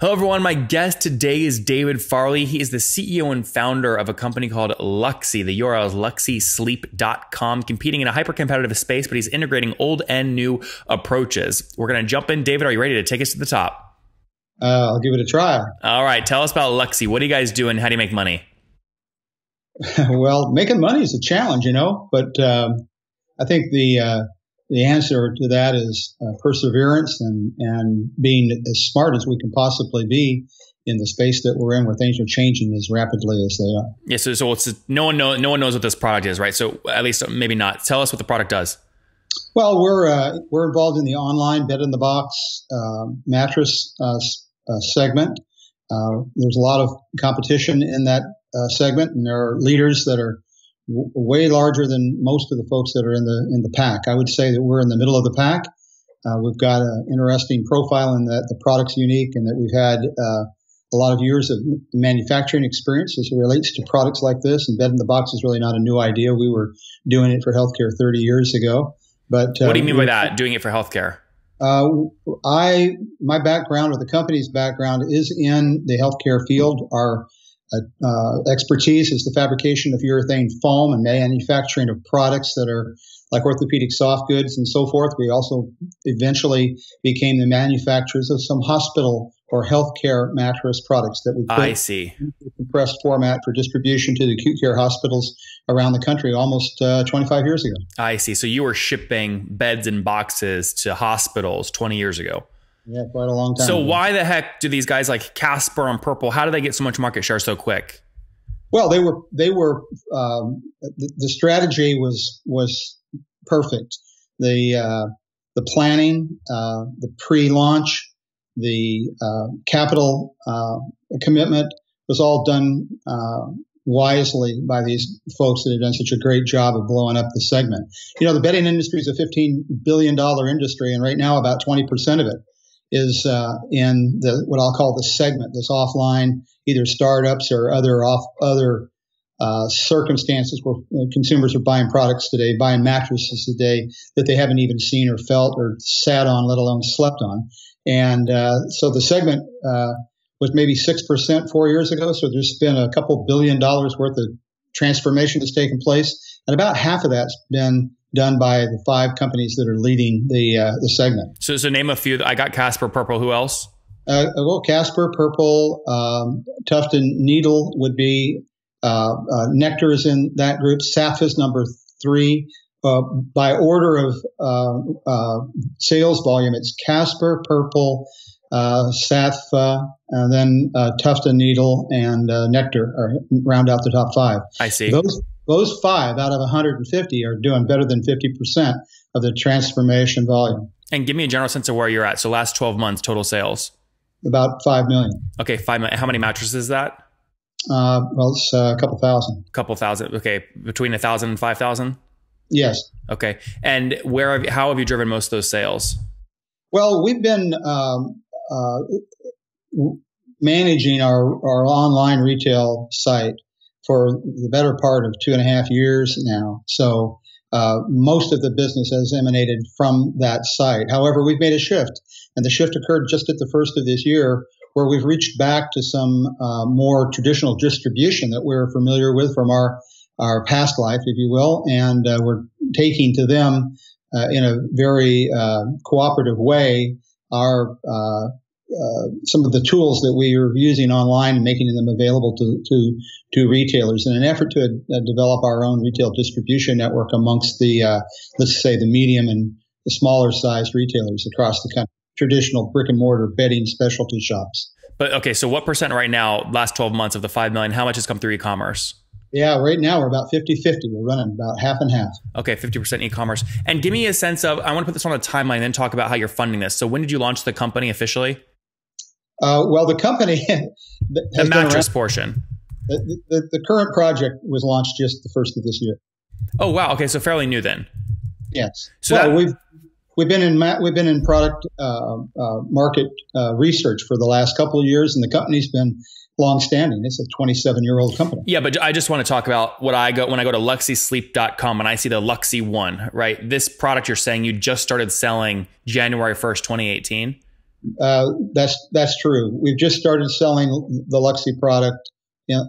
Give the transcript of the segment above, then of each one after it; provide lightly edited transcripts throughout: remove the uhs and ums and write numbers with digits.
Hello everyone, my guest today is David Farley. He is the CEO and founder of a company called Luxi. The URL is luxisleep.com, competing in a hyper-competitive space, but he's integrating old and new approaches. We're gonna jump in. David, are you ready to take us to the top? I'll give it a try. All right, tell us about Luxi. What do you guys do and how do you make money? Well, making money is a challenge, you know, but I think the answer to that is perseverance and being as smart as we can possibly be in the space that we're in, where things are changing as rapidly as they are. Yeah. So it's no one knows what this product is, right? So at least maybe not. Tell us what the product does. Well, we're involved in the online bed in the box mattress segment. There's a lot of competition in that segment, and there are leaders that are way larger than most of the folks that are in the pack. I would say that we're in the middle of the pack. We've got an interesting profile in that the product's unique and that we've had a lot of years of manufacturing experience as it relates to products like this. And bed in the box is really not a new idea. We were doing it for healthcare 30 years ago. But what do you mean by that? Doing it for healthcare? My background, or the company's background, is in the healthcare field. Our expertise is the fabrication of urethane foam and manufacturing of products that are like orthopedic soft goods and so forth. We also eventually became the manufacturers of some hospital or healthcare mattress products that we put in compressed format for distribution to the acute care hospitals around the country almost 25 years ago. I see. So you were shipping beds and boxes to hospitals 20 years ago. Yeah, quite a long time. So why the heck do these guys like Casper and Purple, how do they get so much market share so quick? Well, the strategy was perfect. The planning, the pre-launch, the capital commitment was all done wisely by these folks that have done such a great job of blowing up the segment. You know, the bedding industry is a $15 billion industry, and right now about 20% of it is in what I'll call the segment, this offline, either startups or other circumstances where consumers are buying products today, buying mattresses today that they haven't even seen or felt or sat on, let alone slept on. And so the segment was maybe 6% 4 years ago. So there's been a couple $2 billion worth of transformation that's taken place. And about half of that's been done by the 5 companies that are leading the segment. So name a few. I got Casper, Purple. Who else? Well, Casper, Purple, Tuft and Needle would be, Nectar is in that group. Safa is number 3. By order of sales volume, it's Casper, Purple, Safa, and then Tuft and Needle and Nectar are round out the top 5. I see. Those 5 out of 150 are doing better than 50% of the transformation volume. And give me a general sense of where you're at. So last 12 months, total sales? About 5 million. Okay, 5 million. How many mattresses is that? Well, it's a couple thousand. Couple thousand. Okay, between 1,000 and 5,000? Yes. Okay. And how have you driven most of those sales? Well, we've been managing our online retail site for the better part of 2.5 years now. So most of the business has emanated from that site. However, we've made a shift, and the shift occurred just at the first of this year, where we've reached back to some more traditional distribution that we're familiar with from our past life, if you will, and we're taking to them in a very cooperative way our some of the tools that we are using online and making them available to retailers in an effort to develop our own retail distribution network amongst the, let's say, the medium and the smaller sized retailers across the country, traditional brick and mortar bedding specialty shops. But okay, so what % right now, last 12 months of the 5 million, how much has come through e-commerce? Yeah, right now we're about 50-50. We're running about half and half. Okay, 50% e-commerce. And give me a sense of, I want to put this on a timeline and then talk about how you're funding this. So when did you launch the company officially? Well, the company, the mattress portion, the current project was launched just the first of this year. Oh wow! Okay, so fairly new then. Yes. So well, we've been in product market research for the last couple of years, and the company's been long-standing. It's a 27-year-old company. Yeah, but I just want to talk about what I go when I go to luxisleep.com and I see the Luxi One. Right, this product you're saying you just started selling January 1st, 2018. That's true. We've just started selling the Luxi product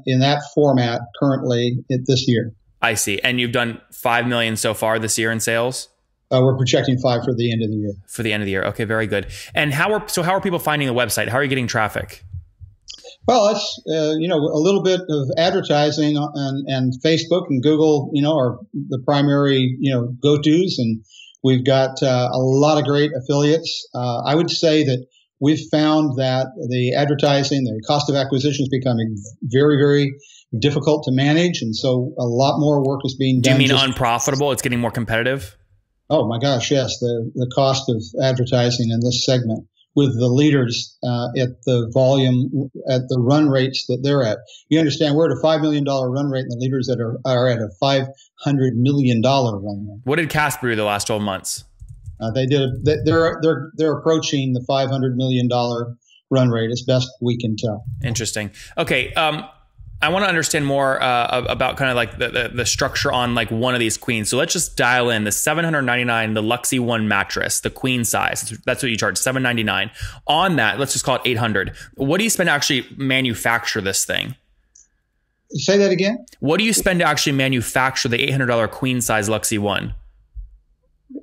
in that format currently this year. I see. And you've done 5 million so far this year in sales? We're projecting 5 for the end of the year. For the end of the year. Okay, very good. And how are people finding the website? How are you getting traffic? Well, it's a little bit of advertising and Facebook and Google, are the primary, go-tos, and we've got a lot of great affiliates. I would say that we've found that the advertising, the cost of acquisition is becoming very, very difficult to manage. And so a lot more work is being done. Do you mean unprofitable? It's getting more competitive? Oh, my gosh, yes. The cost of advertising in this segment with the leaders at the volume, at the run rates that they're at. You understand we're at a $5 million run rate and the leaders that are at a $500 million run rate. What did Casper do the last 12 months? They're approaching the $500 million run rate as best we can tell. Interesting. Okay. I want to understand more about kind of like the structure on like one of these queens. So let's just dial in the $799, the Luxi One mattress, the queen size. That's what you charge, $799. On that, let's just call it $800. What do you spend to actually manufacture this thing? Say that again? What do you spend to actually manufacture the $800 queen size Luxi One?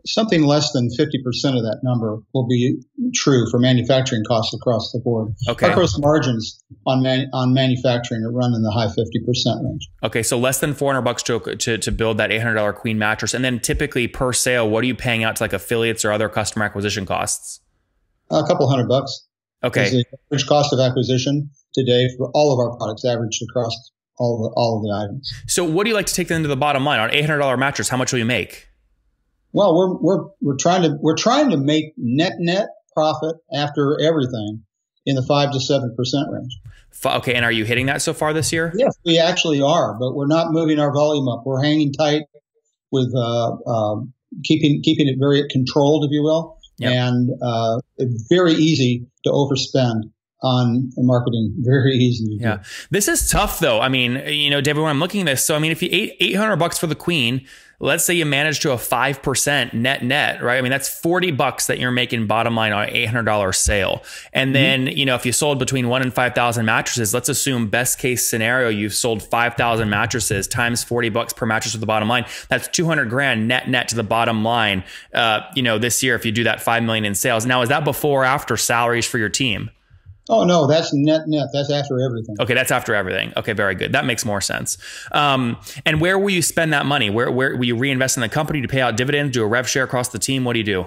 Something less than 50% of that number will be true for manufacturing costs across the board. Okay. Our gross margins on manufacturing are run in the high 50% range. Okay, so less than $400 to build that $800 queen mattress. And then typically per sale, what are you paying out to like affiliates or other customer acquisition costs? A couple $100. Okay. The average cost of acquisition today for all of our products averaged across all of the items. So what do you like to take then to the bottom line? On an $800 mattress, how much will you make? Well, we're trying to make net profit after everything in the 5 to 7% range. Okay, and are you hitting that so far this year? Yes, we actually are, but we're not moving our volume up. We're hanging tight with keeping it very controlled, if you will, yep. And very easy to overspend on marketing. Very easy. Yeah, this is tough though. I mean, David, when I'm looking at this, so I mean, if you $800 for the queen. Let's say you manage to a 5% net, right? I mean, that's $40 that you're making bottom line on an $800 sale. And then, if you sold between 1,000 and 5,000 mattresses, let's assume best case scenario, you've sold 5,000 mattresses times $40 per mattress to the bottom line. That's $200,000 net to the bottom line, this year, if you do that $5 million in sales. Now, is that before or after salaries for your team? Oh, no, that's net. That's after everything. Okay, that's after everything. Okay, very good. That makes more sense. And where will you spend that money? Where will you reinvest in the company to pay out dividends, do a rev share across the team? What do you do?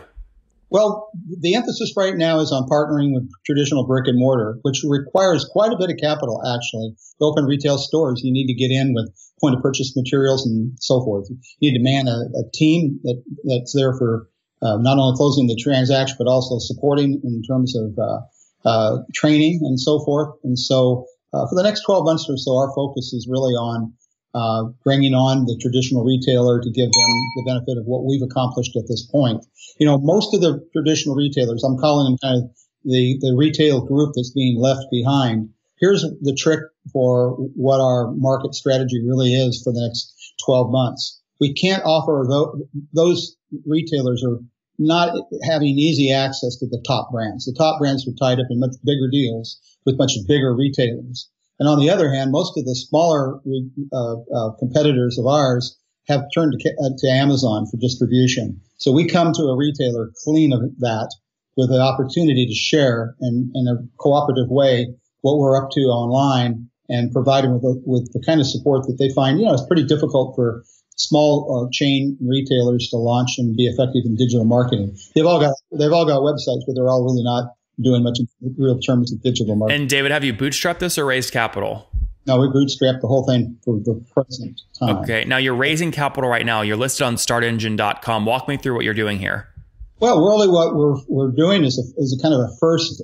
Well, the emphasis right now is on partnering with traditional brick and mortar, which requires quite a bit of capital, actually. To open retail stores, you need to get in with point-of-purchase materials and so forth. You need to man a team that's there for not only closing the transaction, but also supporting in terms of training and so forth. And so for the next 12 months or so, our focus is really on bringing on the traditional retailer to give them the benefit of what we've accomplished at this point. Most of the traditional retailers, I'm calling them kind of the retail group that's being left behind. Here's the trick for what our market strategy really is for the next 12 months. We can't offer those retailers are not having easy access to the top brands. The top brands were tied up in much bigger deals with much bigger retailers. And on the other hand, most of the smaller competitors of ours have turned to Amazon for distribution. So we come to a retailer clean of that with an opportunity to share in a cooperative way what we're up to online and provide them with the kind of support that they find, it's pretty difficult for small chain retailers to launch and be effective in digital marketing. They've all got websites, but they're all really not doing much in real terms of digital marketing. And David, have you bootstrapped this or raised capital? No, we bootstrapped the whole thing for the present time. Okay. Now you're raising capital right now. You're listed on StartEngine.com. Walk me through what you're doing here. Well, really what we're doing is a kind of a first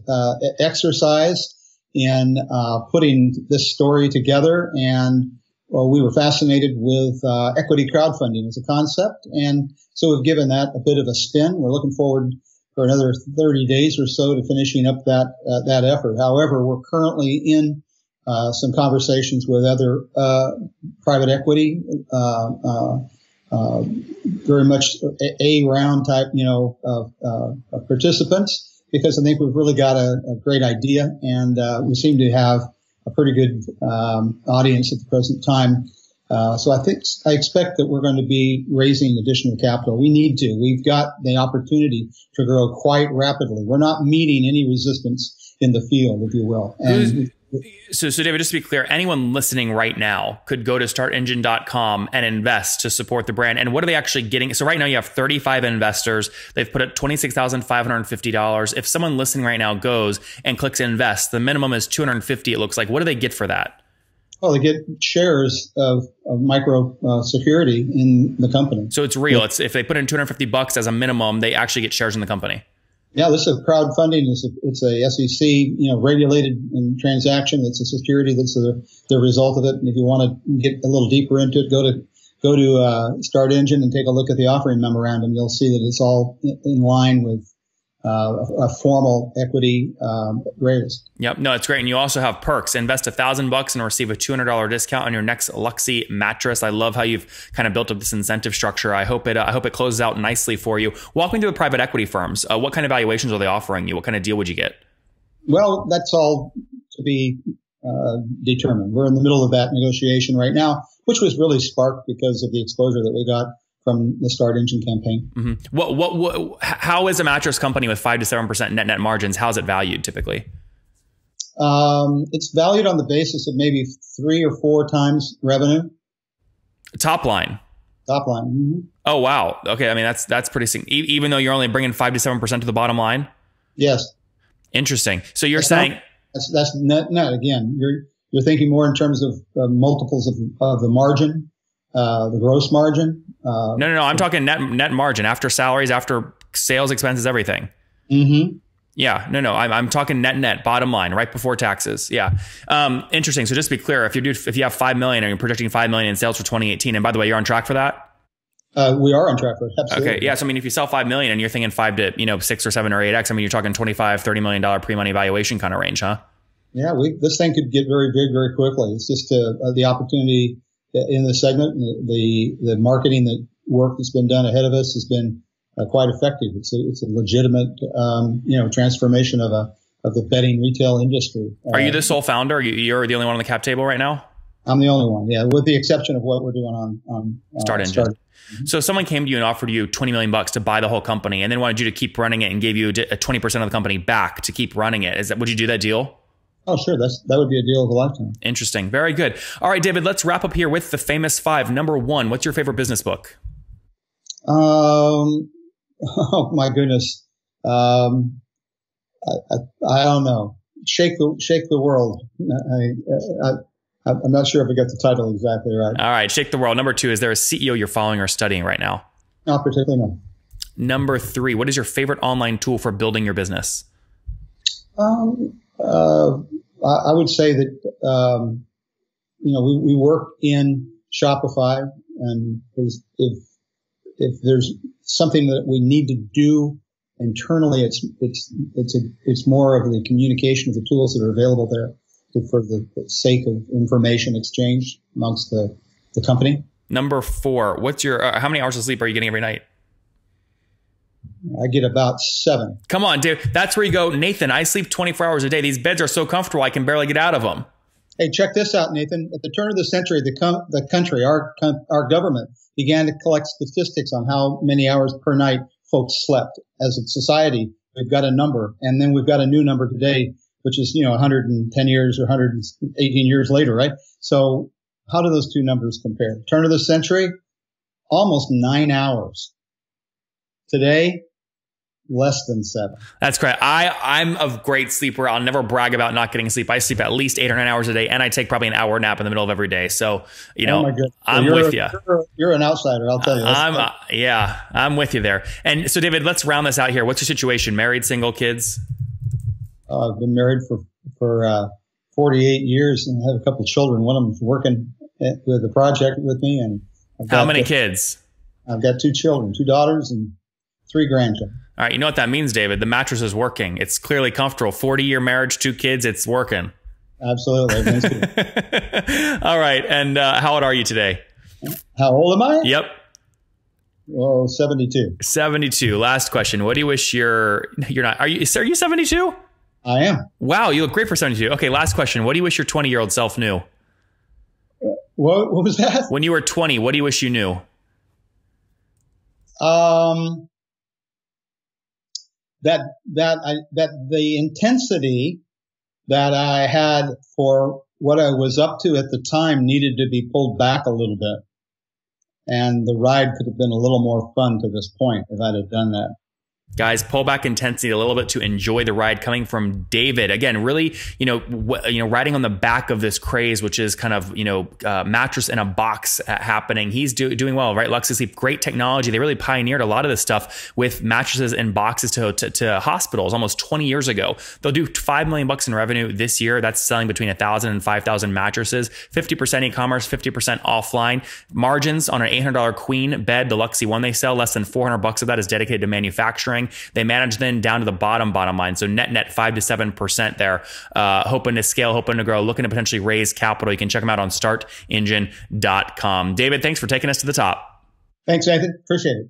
exercise in putting this story together. And well, we were fascinated with equity crowdfunding as a concept, and so we've given that a bit of a spin. We're looking forward for another 30 days or so to finishing up that effort. However, we're currently in some conversations with other private equity, very much A round type, participants because I think we've really got a great idea, and we seem to have a pretty good audience at the present time. So I expect that we're going to be raising additional capital. We need to. We've got the opportunity to grow quite rapidly. We're not meeting any resistance in the field, if you will. And so David, just to be clear, anyone listening right now could go to startengine.com and invest to support the brand. And what are they actually getting? So right now you have 35 investors. They've put up $26,550. If someone listening right now goes and clicks invest, the minimum is $250. It looks like. What do they get for that? Well, they get shares of micro security in the company. So it's real. Yeah. It's if they put in $250 as a minimum, they actually get shares in the company. Yeah, this is crowdfunding. It's a SEC regulated transaction. It's a security. That's the result of it. And if you want to get a little deeper into it, go to StartEngine and take a look at the offering memorandum. You'll see that it's all in line with a formal equity raise. Yep. No, it's great. And you also have perks. Invest $1,000 and receive a $200 discount on your next Luxi mattress. I love how you've kind of built up this incentive structure. I hope it closes out nicely for you. Walk me through the private equity firms. What kind of valuations are they offering you? What kind of deal would you get? Well, that's all to be determined. We're in the middle of that negotiation right now, which was really sparked because of the exposure that we got from the StartEngine campaign. Mm-hmm. How is a mattress company with 5 to 7% net margins, how's it valued typically? It's valued on the basis of maybe 3 or 4 times revenue. Top line? Top line. Mm-hmm. Oh, wow. Okay, I mean, that's pretty significant. Even though you're only bringing 5 to 7% to the bottom line? Yes. Interesting. So you're you're thinking more in terms of multiples of the margin. The gross margin. No. I'm talking net margin after salaries, after sales expenses, everything. Mm-hmm. Yeah, no. I'm talking net bottom line right before taxes. Yeah. Interesting. So just to be clear, if you have $5 million and you're projecting $5 million in sales for 2018, and by the way, you're on track for that. We are on track for it. Absolutely. Okay. Yeah. So I mean, if you sell $5 million and you're thinking 5 to 6 or 7 or 8x, I mean, you're talking $25–30 million pre-money valuation kind of range, huh? Yeah. This thing could get very big very quickly. It's just the opportunity in the segment. The marketing work that's been done ahead of us has been quite effective. It's a legitimate transformation of the bedding retail industry. Are you the sole founder? You're the only one on the cap table right now? I'm the only one. Yeah, with the exception of what we're doing on StartEngine. Mm-hmm. So someone came to you and offered you $20 million to buy the whole company, and then wanted you to keep running it and gave you 20% of the company back to keep running it. Would you do that deal? Oh, sure. That would be a deal of a lifetime. Interesting. Very good. All right, David, let's wrap up here with the famous five. Number one, what's your favorite business book? Oh, my goodness. I don't know. Shake the World. I'm not sure if I got the title exactly right. All right. Shake the World. Number two, is there a CEO you're following or studying right now? Not particularly, no. Number three, what is your favorite online tool for building your business? I would say that, we work in Shopify, and if there's something that we need to do internally, it's more of the communication of the tools that are available there for the sake of information exchange amongst the company. Number four, what's your, how many hours of sleep are you getting every night? I get about 7. Come on, dude. That's where you go, Nathan, I sleep 24 hours a day. These beds are so comfortable, I can barely get out of them. Hey, check this out, Nathan. At the turn of the century, the country, our government, began to collect statistics on how many hours per night folks slept. As a society, we've got a number, and then we've got a new number today, which is 110 years or 118 years later, right? So how do those two numbers compare? Turn of the century, almost 9 hours. Today, less than 7. That's correct. I'm a great sleeper. I'll never brag about not getting sleep. I sleep at least 8 or 9 hours a day, and I take probably an hour nap in the middle of every day. So, I'm with you. You're an outsider, I'll tell you. I'm with you there. And so, David, let's round this out here. What's your situation? Married, single, kids? I've been married for 48 years and have a couple children. One of them's working with the project with me. And how many kids? I've got 2 children, 2 daughters and 3 grandchildren. All right. You know what that means, David? The mattress is working. It's clearly comfortable. 40-year marriage, 2 kids. It's working. Absolutely. All right. And how old are you today? How old am I? Yep. Well, 72. 72. Last question. What do you wish you're not? Are you 72? I am. Wow, you look great for 72. Okay, last question. What do you wish your 20-year-old self knew? What was that? When you were 20, what do you wish you knew? That the intensity that I had for what I was up to at the time needed to be pulled back a little bit. And the ride could have been a little more fun to this point if I'd have done that. Guys, pull back intensity a little bit to enjoy the ride. Coming from David, again, really, riding on the back of this craze, which is kind of, mattress in a box happening. He's doing well, right? LuxiSleep, great technology. They really pioneered a lot of this stuff with mattresses and boxes to hospitals almost 20 years ago. They'll do $5 million in revenue this year. That's selling between 1,000 and 5,000 mattresses, 50% e-commerce, 50% offline. Margins on an $800 queen bed, the Luxi one they sell, less than $400 of that is dedicated to manufacturing. They manage then down to the bottom line. So net 5 to 7% there, hoping to scale, hoping to grow, looking to potentially raise capital. You can check them out on startengine.com. David, thanks for taking us to the top. Thanks, Nathan. Appreciate it.